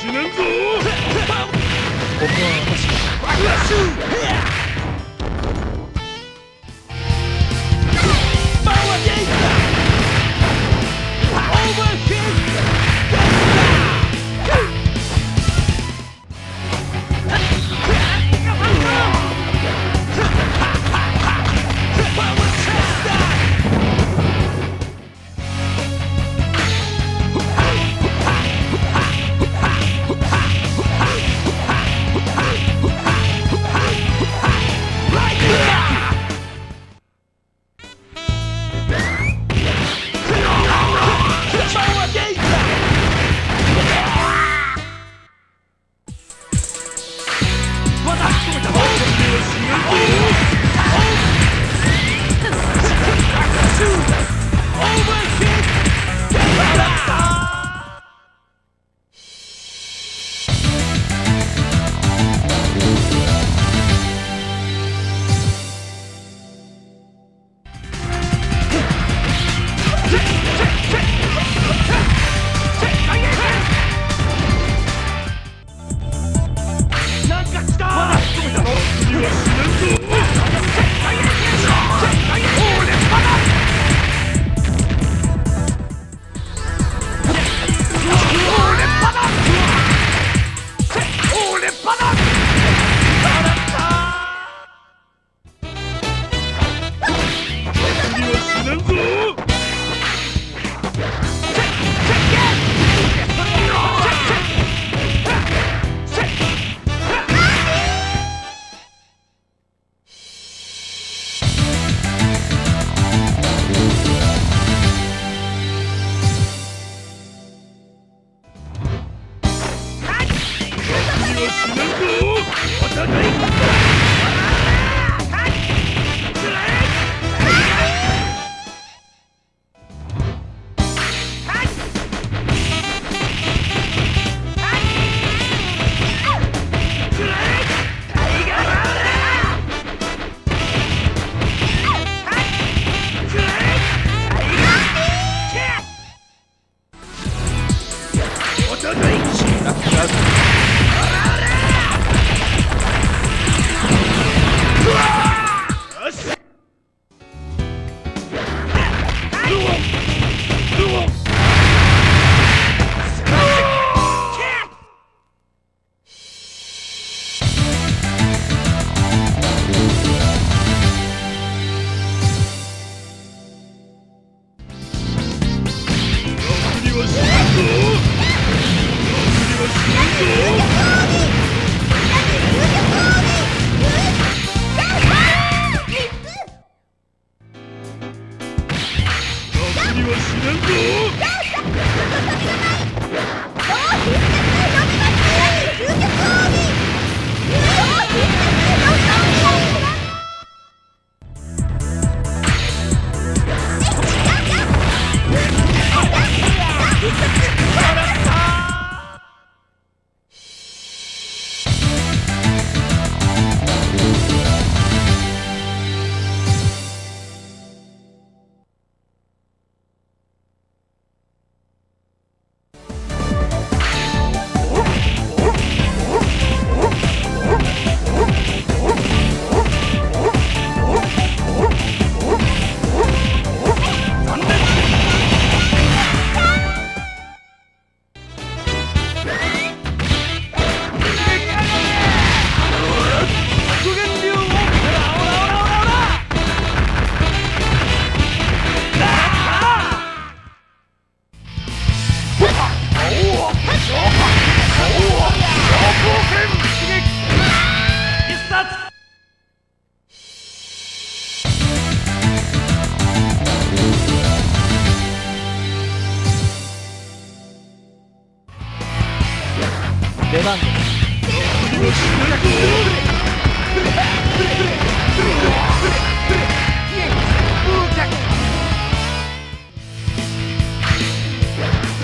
死ぬぞ。ここは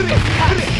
Let's go.